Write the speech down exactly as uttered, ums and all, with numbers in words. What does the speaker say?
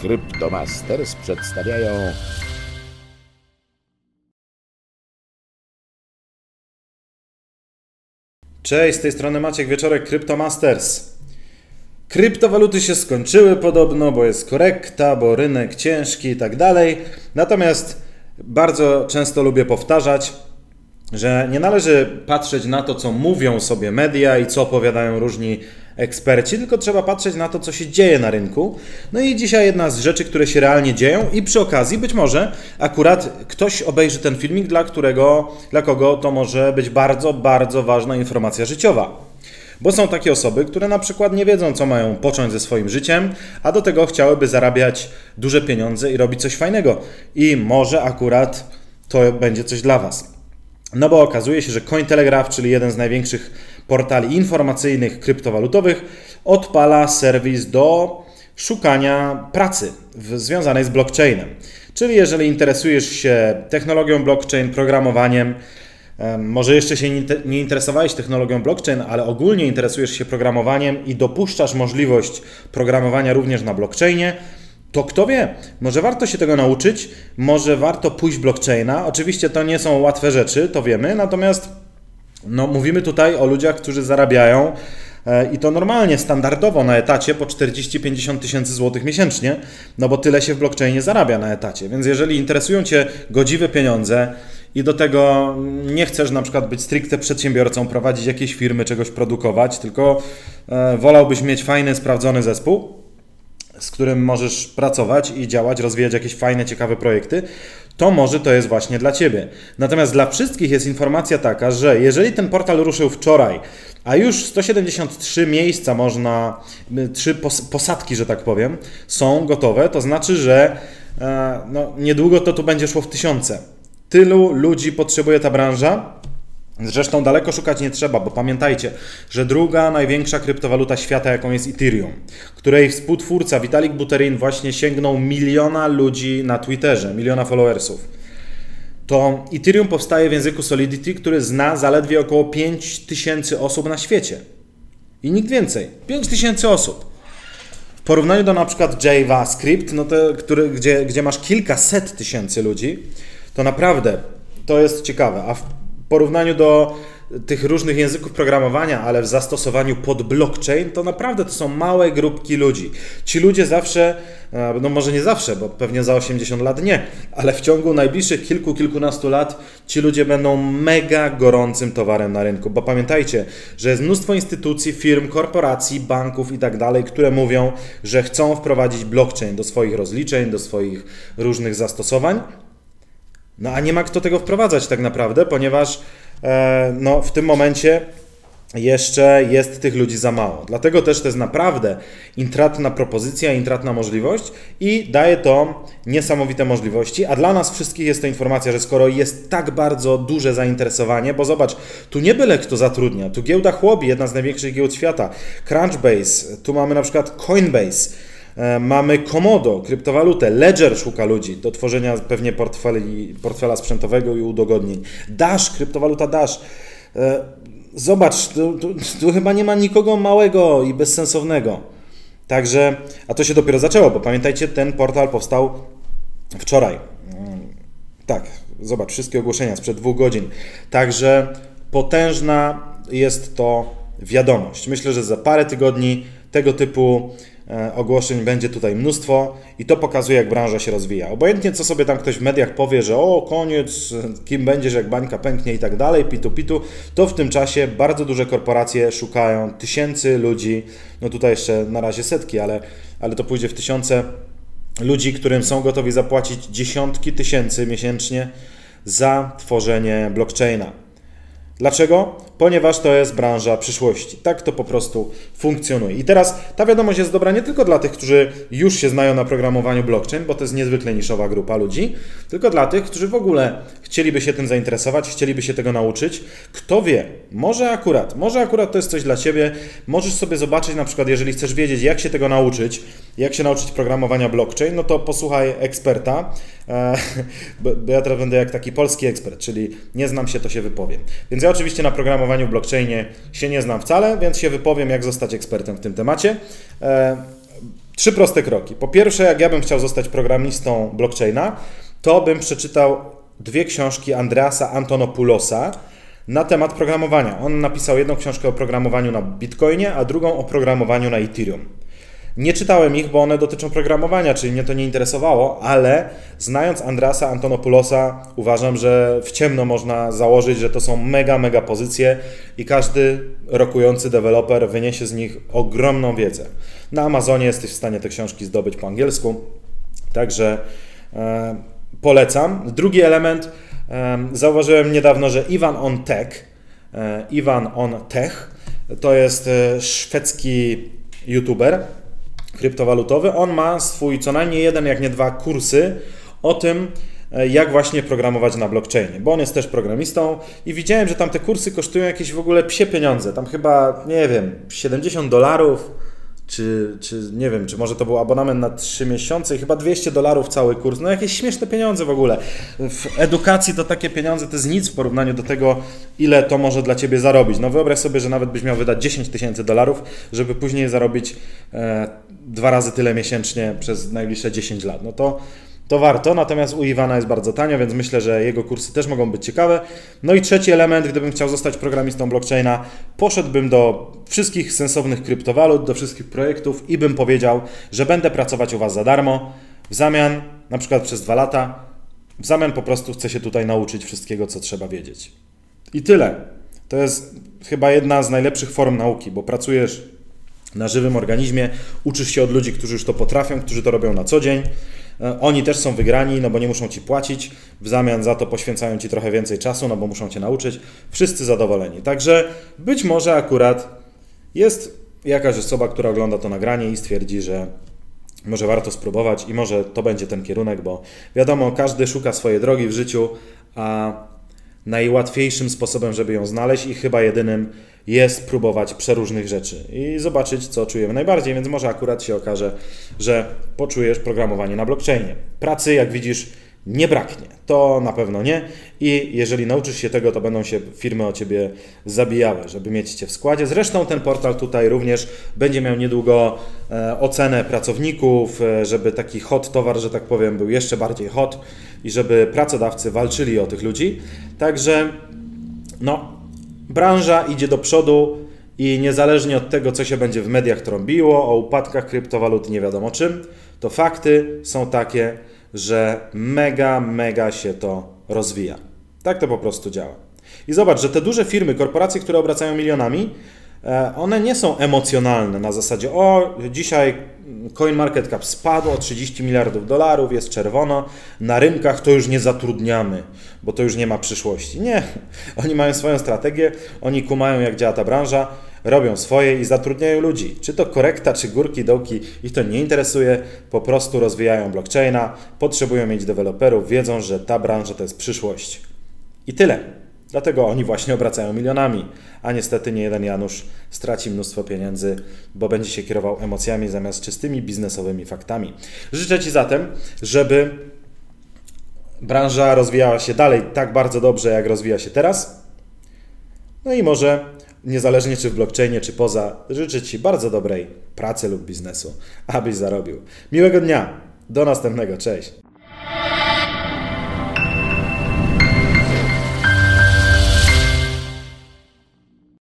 Crypto Masters przedstawiają... Cześć, z tej strony Maciek Wieczorek, Crypto Masters. Kryptowaluty się skończyły podobno, bo jest korekta, bo rynek ciężki i tak dalej. Natomiast bardzo często lubię powtarzać, że nie należy patrzeć na to, co mówią sobie media i co opowiadają różni eksperci, tylko trzeba patrzeć na to, co się dzieje na rynku. No i dzisiaj jedna z rzeczy, które się realnie dzieją i przy okazji być może akurat ktoś obejrzy ten filmik, dla którego, dla kogo to może być bardzo, bardzo ważna informacja życiowa. Bo są takie osoby, które na przykład nie wiedzą, co mają począć ze swoim życiem, a do tego chciałyby zarabiać duże pieniądze i robić coś fajnego. I może akurat to będzie coś dla Was. No bo okazuje się, że Cointelegraph, czyli jeden z największych portali informacyjnych kryptowalutowych, odpala serwis do szukania pracy związanej z blockchainem. Czyli jeżeli interesujesz się technologią blockchain, programowaniem, może jeszcze się nie interesowałeś technologią blockchain, ale ogólnie interesujesz się programowaniem i dopuszczasz możliwość programowania również na blockchainie, to kto wie, może warto się tego nauczyć, może warto pójść blockchaina. Oczywiście to nie są łatwe rzeczy, to wiemy, natomiast no, mówimy tutaj o ludziach, którzy zarabiają i to normalnie, standardowo na etacie po czterdzieści do pięćdziesięciu tysięcy złotych miesięcznie, no bo tyle się w blockchainie zarabia na etacie, więc jeżeli interesują Cię godziwe pieniądze i do tego nie chcesz na przykład być stricte przedsiębiorcą, prowadzić jakieś firmy, czegoś produkować, tylko wolałbyś mieć fajny, sprawdzony zespół, z którym możesz pracować i działać, rozwijać jakieś fajne, ciekawe projekty, to może to jest właśnie dla Ciebie. Natomiast dla wszystkich jest informacja taka, że jeżeli ten portal ruszył wczoraj, a już sto siedemdziesiąt trzy miejsca można, trzy posadki, że tak powiem, są gotowe, to znaczy, że no, niedługo to tu będzie szło w tysiące. Tylu ludzi potrzebuje ta branża. Zresztą daleko szukać nie trzeba, bo pamiętajcie, że druga największa kryptowaluta świata, jaką jest Ethereum, której współtwórca Vitalik Buterin właśnie sięgnął miliona ludzi na Twitterze, miliona followersów, to Ethereum powstaje w języku Solidity, który zna zaledwie około pięć tysięcy osób na świecie. I nikt więcej. pięć tysięcy osób. W porównaniu do na przykład JavaScript, no to, który, gdzie, gdzie masz kilkaset tysięcy ludzi, to naprawdę to jest ciekawe. A w W porównaniu do tych różnych języków programowania, ale w zastosowaniu pod blockchain, to naprawdę to są małe grupki ludzi. Ci ludzie zawsze, no może nie zawsze, bo pewnie za osiemdziesiąt lat nie, ale w ciągu najbliższych kilku, kilkunastu lat ci ludzie będą mega gorącym towarem na rynku, bo pamiętajcie, że jest mnóstwo instytucji, firm, korporacji, banków i tak dalej, które mówią, że chcą wprowadzić blockchain do swoich rozliczeń, do swoich różnych zastosowań. No a nie ma kto tego wprowadzać tak naprawdę, ponieważ e, no, w tym momencie jeszcze jest tych ludzi za mało. Dlatego też to jest naprawdę intratna propozycja, intratna możliwość i daje to niesamowite możliwości. A dla nas wszystkich jest to informacja, że skoro jest tak bardzo duże zainteresowanie, bo zobacz, tu nie byle kto zatrudnia. Tu Giełda Chłopi, jedna z największych giełd świata, Crunchbase, tu mamy na przykład Coinbase, mamy Komodo, kryptowalutę, Ledger szuka ludzi do tworzenia pewnie portfeli, portfela sprzętowego i udogodnień. Dash, kryptowaluta Dash. Zobacz, tu, tu, tu chyba nie ma nikogo małego i bezsensownego. Także, a to się dopiero zaczęło, bo pamiętajcie, ten portal powstał wczoraj. Tak, zobacz, wszystkie ogłoszenia sprzed dwóch godzin. Także potężna jest to wiadomość. Myślę, że za parę tygodni tego typu ogłoszeń będzie tutaj mnóstwo i to pokazuje, jak branża się rozwija. Obojętnie, co sobie tam ktoś w mediach powie, że o, koniec, kim będziesz, jak bańka pęknie i tak dalej, pitu, pitu, to w tym czasie bardzo duże korporacje szukają tysięcy ludzi, no tutaj jeszcze na razie setki, ale, ale to pójdzie w tysiące ludzi, którym są gotowi zapłacić dziesiątki tysięcy miesięcznie za tworzenie blockchaina. Dlaczego? Ponieważ to jest branża przyszłości. Tak to po prostu funkcjonuje. I teraz ta wiadomość jest dobra nie tylko dla tych, którzy już się znają na programowaniu blockchain, bo to jest niezwykle niszowa grupa ludzi, tylko dla tych, którzy w ogóle chcieliby się tym zainteresować, chcieliby się tego nauczyć. Kto wie, może akurat, może akurat to jest coś dla Ciebie. Możesz sobie zobaczyć na przykład, jeżeli chcesz wiedzieć, jak się tego nauczyć, jak się nauczyć programowania blockchain, no to posłuchaj eksperta. Bo ja teraz będę jak taki polski ekspert, czyli nie znam się, to się wypowiem. Więc ja oczywiście na programowaniu w blockchainie się nie znam wcale, więc się wypowiem, jak zostać ekspertem w tym temacie. Trzy proste kroki. Po pierwsze, jak ja bym chciał zostać programistą blockchaina, to bym przeczytał dwie książki Andreasa Antonopoulosa na temat programowania. On napisał jedną książkę o programowaniu na Bitcoinie, a drugą o programowaniu na Ethereum. Nie czytałem ich, bo one dotyczą programowania, czyli mnie to nie interesowało, ale znając Andreasa Antonopoulosa uważam, że w ciemno można założyć, że to są mega, mega pozycje i każdy rokujący deweloper wyniesie z nich ogromną wiedzę. Na Amazonie jesteś w stanie te książki zdobyć po angielsku, także e, polecam. Drugi element, e, zauważyłem niedawno, że Ivan on Tech, e, Ivan on Tech to jest szwedzki youtuber kryptowalutowy. On ma swój co najmniej jeden, jak nie dwa kursy o tym, jak właśnie programować na blockchainie, bo on jest też programistą i widziałem, że tam te kursy kosztują jakieś w ogóle psie pieniądze. Tam chyba, nie wiem, siedemdziesiąt dolarów, czy, czy nie wiem, czy może to był abonament na trzy miesiące i chyba dwieście dolarów cały kurs. No jakieś śmieszne pieniądze w ogóle. W edukacji to takie pieniądze to jest nic w porównaniu do tego, ile to może dla Ciebie zarobić. No wyobraź sobie, że nawet byś miał wydać dziesięć tysięcy dolarów, żeby później zarobić e, dwa razy tyle miesięcznie przez najbliższe dziesięć lat. No to, to warto, natomiast u Iwana jest bardzo tanio, więc myślę, że jego kursy też mogą być ciekawe. No i trzeci element, gdybym chciał zostać programistą blockchaina, poszedłbym do wszystkich sensownych kryptowalut, do wszystkich projektów i bym powiedział, że będę pracować u Was za darmo, w zamian, na przykład przez dwa lata, w zamian po prostu chcę się tutaj nauczyć wszystkiego, co trzeba wiedzieć. I tyle. To jest chyba jedna z najlepszych form nauki, bo pracujesz na żywym organizmie, uczysz się od ludzi, którzy już to potrafią, którzy to robią na co dzień. Oni też są wygrani, no bo nie muszą Ci płacić, w zamian za to poświęcają Ci trochę więcej czasu, no bo muszą Cię nauczyć. Wszyscy zadowoleni. Także być może akurat jest jakaś osoba, która ogląda to nagranie i stwierdzi, że może warto spróbować i może to będzie ten kierunek, bo wiadomo, każdy szuka swojej drogi w życiu, a najłatwiejszym sposobem, żeby ją znaleźć i chyba jedynym jest próbować przeróżnych rzeczy i zobaczyć, co czujemy najbardziej, więc może akurat się okaże, że poczujesz programowanie na blockchainie. Pracy, jak widzisz, nie braknie. To na pewno nie i jeżeli nauczysz się tego, to będą się firmy o Ciebie zabijały, żeby mieć Cię w składzie. Zresztą ten portal tutaj również będzie miał niedługo ocenę pracowników, żeby taki hot towar, że tak powiem, był jeszcze bardziej hot i żeby pracodawcy walczyli o tych ludzi. Także no, branża idzie do przodu i niezależnie od tego, co się będzie w mediach trąbiło, o upadkach kryptowalut nie wiadomo czym, to fakty są takie, że mega, mega się to rozwija. Tak to po prostu działa. I zobacz, że te duże firmy, korporacje, które obracają milionami, one nie są emocjonalne na zasadzie o, dzisiaj CoinMarketCap spadł o trzydzieści miliardów dolarów, jest czerwono, na rynkach to już nie zatrudniamy, bo to już nie ma przyszłości. Nie, oni mają swoją strategię, oni kumają, jak działa ta branża, robią swoje i zatrudniają ludzi. Czy to korekta, czy górki, dołki, ich to nie interesuje, po prostu rozwijają blockchaina, potrzebują mieć deweloperów, wiedzą, że ta branża to jest przyszłość. I tyle. Dlatego oni właśnie obracają milionami, a niestety nie jeden Janusz straci mnóstwo pieniędzy, bo będzie się kierował emocjami zamiast czystymi biznesowymi faktami. Życzę Ci zatem, żeby branża rozwijała się dalej tak bardzo dobrze, jak rozwija się teraz. No i może, niezależnie czy w blockchainie, czy poza, życzę Ci bardzo dobrej pracy lub biznesu, abyś zarobił. Miłego dnia, do następnego, cześć!